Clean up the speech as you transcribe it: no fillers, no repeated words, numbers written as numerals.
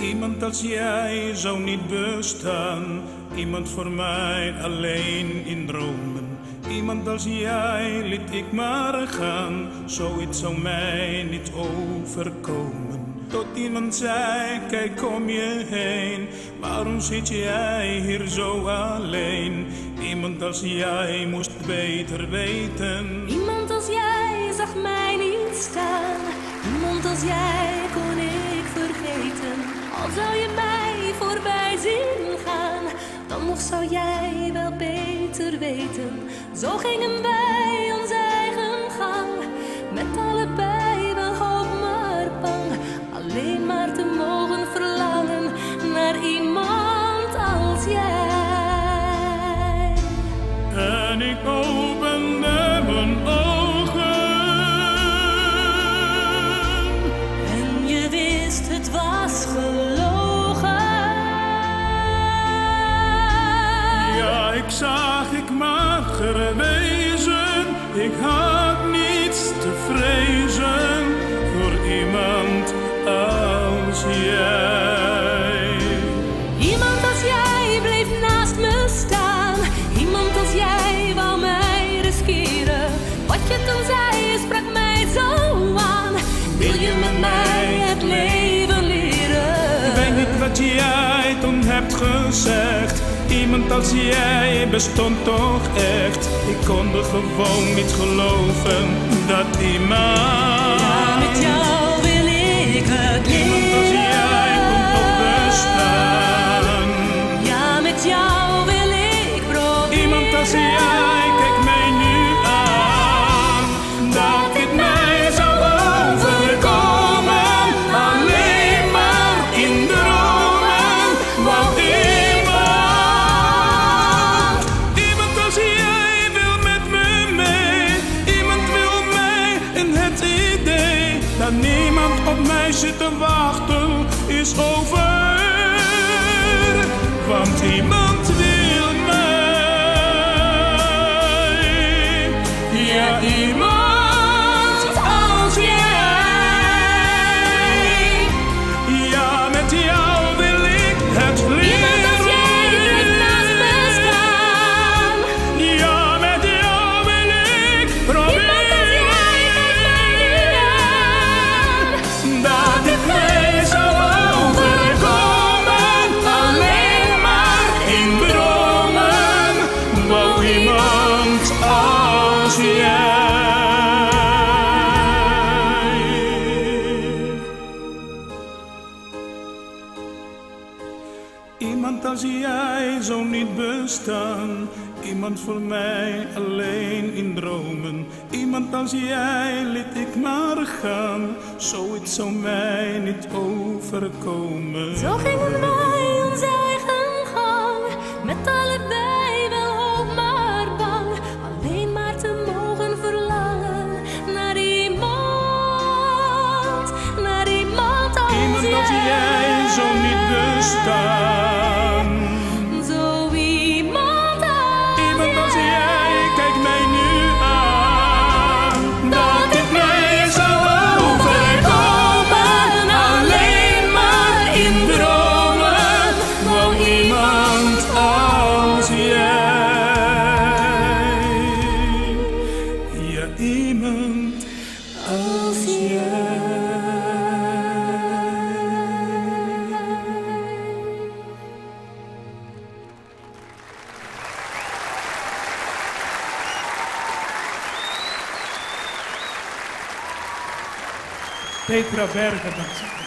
Iemand als jij zou niet bestaan, iemand voor mij alleen in dromen. Iemand als jij liet ik maar gaan, zoiets zou mij niet overkomen. Tot iemand zei, kijk om je heen, waarom zit jij hier zo alleen? Iemand als jij moest beter weten. Iemand als jij zag mij niet staan, iemand als jij kon ik vergeten. Al zou je mij voorbij zien gaan, dan nog zou jij wel beter weten. Zo gingen wij ons eigen gang, met allebei wel hoop maar bang. Alleen maar te mogen verlangen naar iemand als jij. En ik opende mijn ogen. En je wist het was gelogen. Ik zag, ik mag gewezen, ik had niets te vrezen voor iemand als jij. Iemand als jij bleef naast me staan, iemand als jij wou mij riskeren. Wat je toen zei sprak mij zo aan, wil je met mij het leven leren? Ik weet niet wat jij toen hebt gezegd. Iemand als jij bestond toch echt. Ik kon er gewoon niet geloven dat iemand. Ja, met jou wil ik het leren. Iemand als jij kon toch bestaan. Ja, met jou wil ik proberen. Iemand als jij, kijk mij nu aan. Dat dit mij zou overkomen. Alleen maar in dromen. Want dat niemand op mij zit te wachten is over, want iemand wil mij. Ja, iemand als jij. Ja, met jou wil ik het leren. Iemand als jij blijft naast me staan. Ja, met jou wil ik proberen. Iemand als jij zou niet bestaan, iemand voor mij alleen in dromen. Iemand als jij liet ik maar gaan, zoiets zou mij niet overkomen. Zo gingen wij ons eigen gang, met allebei wel hoop maar bang. Alleen maar te mogen verlangen naar iemand als jij. Iemand als jij zou niet bestaan. Iemand als jij. Petra Berger.